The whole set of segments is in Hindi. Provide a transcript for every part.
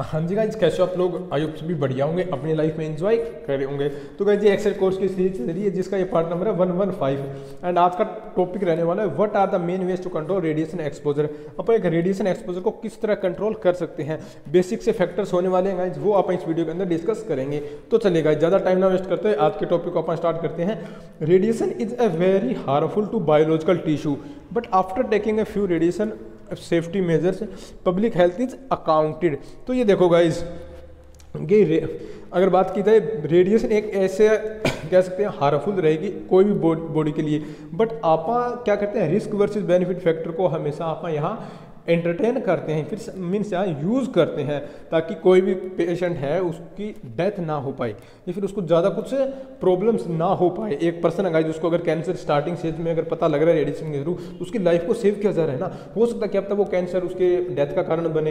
हाँ जी गाइज, कैसे आप लोग? आई होप भी बढ़िया होंगे, अपनी लाइफ में एंजॉय कर रहे होंगे। तो गाइज ये एक्स रे कोर्स की सीरीज चल रही है जिसका ये पार्ट नंबर है 115 एंड आज का टॉपिक रहने वाला है what are the main ways to control radiation exposure. अपन एक रेडिएशन एक्सपोजर को किस तरह कंट्रोल कर सकते हैं, बेसिक से फैक्टर्स होने वाले हैं गाइज, वो आप इस वीडियो के अंदर डिस्कस करेंगे। तो चलिए गाइज ज़्यादा टाइम ना वेस्ट करते हुए आज के टॉपिक को अपन स्टार्ट करते हैं। Radiation is a very harmful to biological tissue but after taking a few radiation safety measures public health is accounted. तो ये देखो गाइज, ये अगर बात की जाए रेडिएशन एक ऐसे कह सकते हैं हार्मफुल रहेगी कोई भी बॉडी के लिए, बट आप क्या करते हैं रिस्क वर्सेस बेनिफिट फैक्टर को हमेशा आप यहाँ एंटरटेन करते हैं, फिर मीन्स यहाँ यूज़ करते हैं ताकि कोई भी पेशेंट है उसकी डेथ ना हो पाए या फिर उसको ज़्यादा कुछ प्रॉब्लम्स ना हो पाए। एक पर्सन अगर उसको अगर कैंसर स्टार्टिंग स्टेज में अगर पता लग रहा है रेडिएशन के थ्रू, तो उसकी लाइफ को सेव किया जा रहा है ना। हो सकता है कि अब तक वो कैंसर उसके डेथ का कारण बने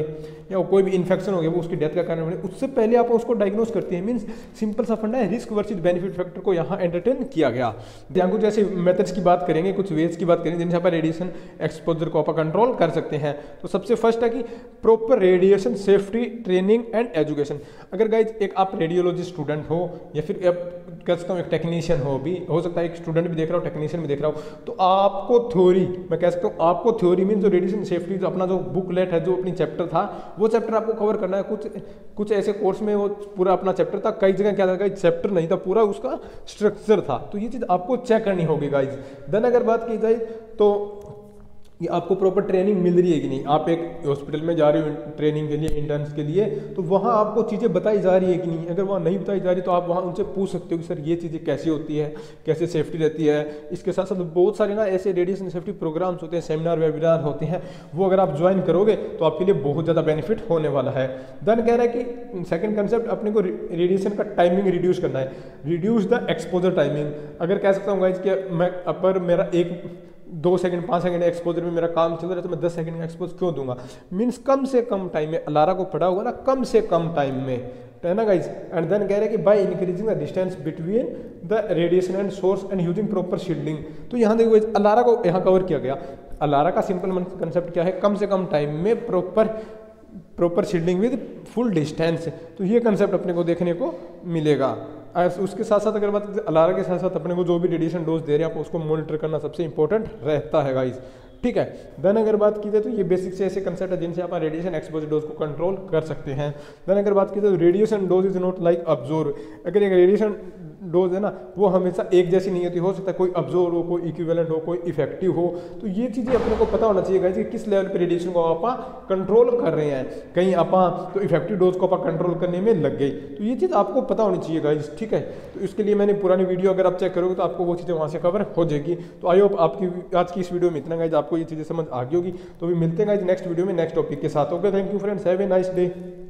या कोई भी इन्फेक्शन हो गया वो उसकी डेथ का कारण बने, उससे पहले आप उसको डायग्नोज करते हैं। मीन्स सिंपल सा फंडा है, रिस्क वर्सेस बेनिफिट फैक्टर को यहाँ एंटरटेन किया गया। या कुछ ऐसे मेथड्स की बात करेंगे, कुछ वेज की बात करेंगे जिनसे आप रेडिएशन एक्सपोजर को आप कंट्रोल कर सकते हैं। तो सबसे फर्स्ट है कि proper radiation safety training and education. अगर गाइज एक आप रेडियोलॉजी स्टूडेंट हो या फिर आप कह सकता हूँ एक टेक्नीशियन हो सकता है एक स्टूडेंट भी देख रहा हो टेक्नीशियन भी देख रहा हो, तो आपको थ्योरी मैं कह सकता हूँ आपको थ्योरी मीन जो रेडिएशन सेफ्टी जो अपना जो बुकलेट है जो अपनी चैप्टर था वो चैप्टर आपको कवर करना है। कुछ ऐसे कोर्स में वो पूरा अपना चैप्टर था, कई जगह क्या था गाइज चैप्टर नहीं था पूरा, उसका स्ट्रक्चर था, तो ये चीज़ आपको चेक करनी होगी गाइज। देन अगर बात की जाए तो कि आपको प्रॉपर ट्रेनिंग मिल रही है कि नहीं। आप एक हॉस्पिटल में जा रहे हो ट्रेनिंग के लिए इंटर्न्स के लिए, तो वहाँ आपको चीज़ें बताई जा रही है कि नहीं। अगर वहाँ नहीं बताई जा रही तो आप वहाँ उनसे पूछ सकते हो कि सर ये चीज़ें कैसी होती है, कैसे सेफ्टी रहती है। इसके साथ साथ बहुत सारे ना ऐसे रेडिएशन सेफ्टी प्रोग्राम्स होते हैं, सेमिनार वेबिनार होते हैं, वो अगर आप ज्वाइन करोगे तो आपके लिए बहुत ज़्यादा बेनिफिट होने वाला है। देन कह रहा है कि सेकेंड कंसेप्ट अपने को रेडिएशन का टाइमिंग रिड्यूस करना है, रिड्यूस द एक्सपोजर टाइमिंग। अगर कह सकता हूँ गाइज कि मैं अपर मेरा 1-2 सेकंड 5 सेकंड एक्सपोजर में मेरा काम चल रहा है तो मैं 10 सेकंड का एक्सपोज क्यों दूंगा। मीन्स कम से कम टाइम में, अलारा को पड़ा होगा ना, कम से कम टाइम में, है ना गाइज। एंड देन कह रहे हैं कि by increasing the distance between the radiation and source and using proper shielding. तो यहाँ देखो गाइज अलारा को यहाँ कवर किया गया। अलारा का सिंपल कंसेप्ट क्या है, कम से कम टाइम में proper shielding with full distance. तो ये कंसेप्ट अपने को देखने को मिलेगा। उसके साथ साथ अगर बात अलारा के साथ साथ अपने को जो भी रेडिएशन डोज दे रहे हैं आप उसको मॉनिटर करना सबसे इंपॉर्टेंट रहता है गाइज, ठीक है। देन अगर बात की जाए तो ये बेसिक से ऐसे कंसेप्ट है जिनसे आप रेडिएशन एक्सपोजर डोज को कंट्रोल कर सकते हैं। देन अगर बात की जाए तो radiation dose is not like absorb. अगर एक रेडिएशन डोज है ना वो हमेशा एक जैसी नहीं होती, हो सकता है कोई अब्जॉर्ब हो, कोई इक्विवेलेंट हो, कोई इफेक्टिव हो। तो ये चीज़ें अपने को पता होना चाहिए गाइज कि किस लेवल पर रेडिएशन को आप कंट्रोल कर रहे हैं। कहीं आप तो इफेक्टिव डोज को आप कंट्रोल करने में लग गई, तो ये चीज़ आपको पता होनी चाहिए गाइज, ठीक है। तो इसके लिए मैंने पुरानी वीडियो अगर आप चेक करोगे तो आपको वो चीज़ें वहाँ से कवर हो जाएगी। तो आई होप आपकी आज की इस वीडियो में इतना गाइज, आपको ये चीज़ें समझ आ गई होगी। तो भी मिलते हैं गाइज नेक्स्ट वीडियो में नेक्स्ट टॉपिक के साथ। Okay, thank you friends, have a nice day.